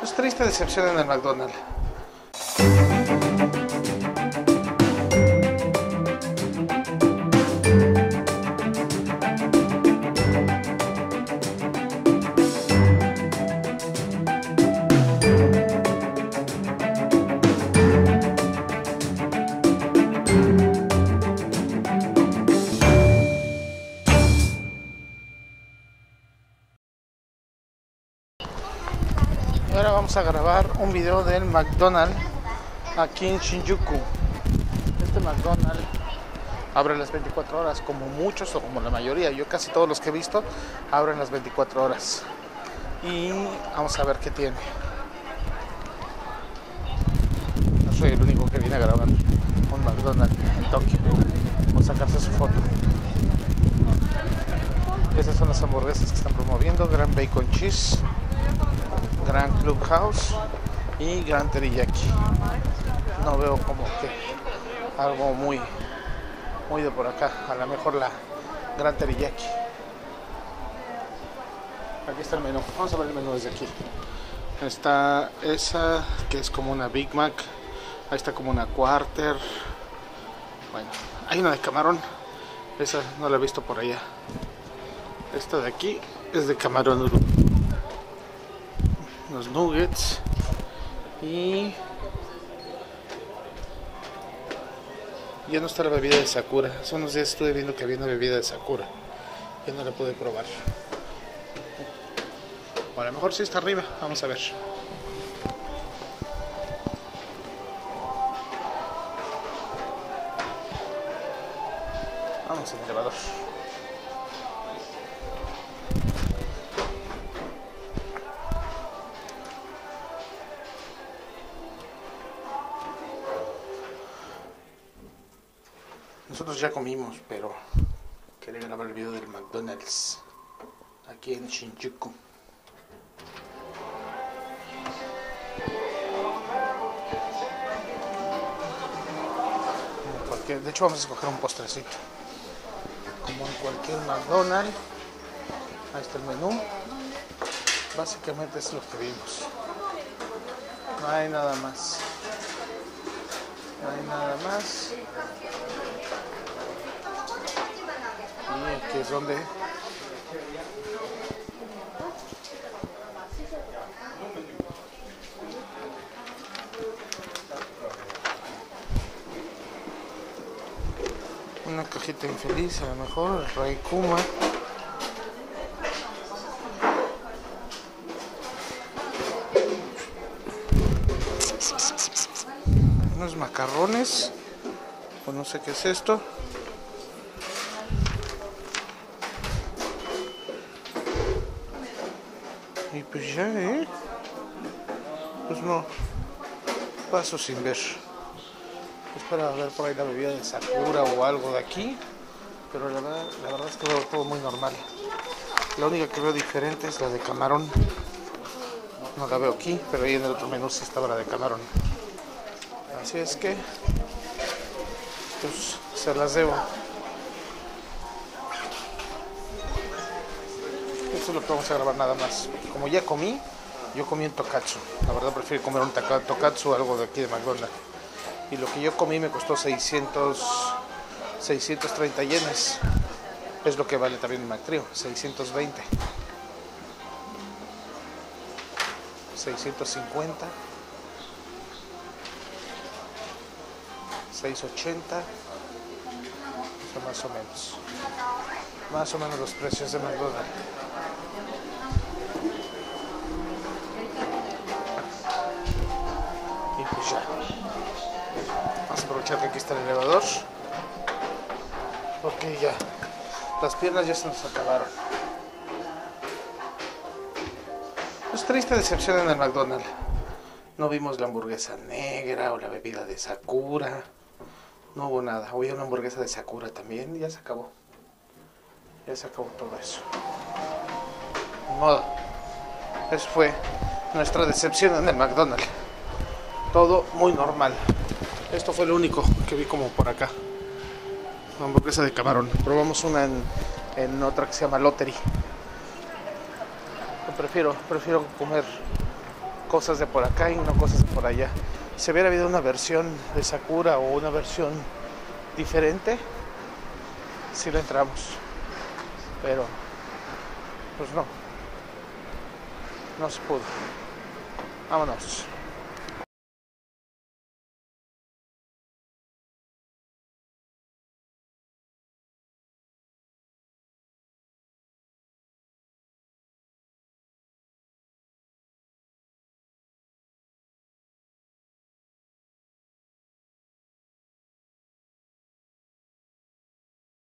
Pues triste decepción en el McDonald's. Ahora vamos a grabar un video del McDonald's aquí en Shinjuku. Este McDonald's abre las 24 horas, como muchos o como la mayoría. Yo casi todos los que he visto abren las 24 horas. Y vamos a ver qué tiene. No soy el único que viene a grabar un McDonald's en Tokio. Vamos a sacarse su foto. Esas son las hamburguesas que están promoviendo. Gran bacon cheese, gran clubhouse y gran teriyaki. No veo como que algo muy de por acá. A lo mejor la gran teriyaki. Aquí está el menú. Vamos a ver el menú desde aquí. Está esa que es como una Big Mac. Ahí está como una Quarter. Bueno, hay una de camarón. Esa no la he visto por allá. Esta de aquí es de camarón. Los nuggets y ya no está la bebida de Sakura. Hace unos días estuve viendo que había una bebida de Sakura, yo no la pude probar. O a lo mejor sí está arriba, vamos a ver. Vamos al elevador. Nosotros ya comimos, pero quería grabar el video del McDonald's aquí en Shinjuku. De hecho, vamos a escoger un postrecito. Como en cualquier McDonald's, ahí está el menú. Básicamente es lo que vimos. No hay nada más. No hay nada más. Que es donde una cajita infeliz, a lo mejor el Ray Kuma. Unos macarrones, pues no sé qué es esto. Y pues ya, pues no paso sin ver. Pues para ver por ahí la bebida de Sakura o algo de aquí. Pero la verdad es que veo todo muy normal. La única que veo diferente es la de camarón. No la veo aquí, pero ahí en el otro menú sí estaba la de camarón. Así es que pues se las debo. Eso es lo que vamos a grabar nada más. Como ya comí, yo comí en Tokatsu. La verdad prefiero comer un Tokatsu, algo de aquí de McDonald's. Y lo que yo comí me costó 630 yenes. Es lo que vale también el McTrio, 620. 650. 680. Eso más o menos. Más o menos los precios de McDonald's. Ya. Vamos a aprovechar que aquí está el elevador, porque ya las piernas ya se nos acabaron. Pues triste decepción en el McDonald's. No vimos la hamburguesa negra o la bebida de Sakura. No hubo nada. Hubo una hamburguesa de Sakura también. Ya se acabó. Ya se acabó todo eso. De modo. Eso fue nuestra decepción en el McDonald's. Todo muy normal. Esto fue lo único que vi como por acá. Una hamburguesa de camarón. Probamos una en otra que se llama Lottery. Yo prefiero comer cosas de por acá y no cosas de por allá. Si hubiera habido una versión de Sakura o una versión diferente, sí le entramos, pero pues no se pudo. Vámonos.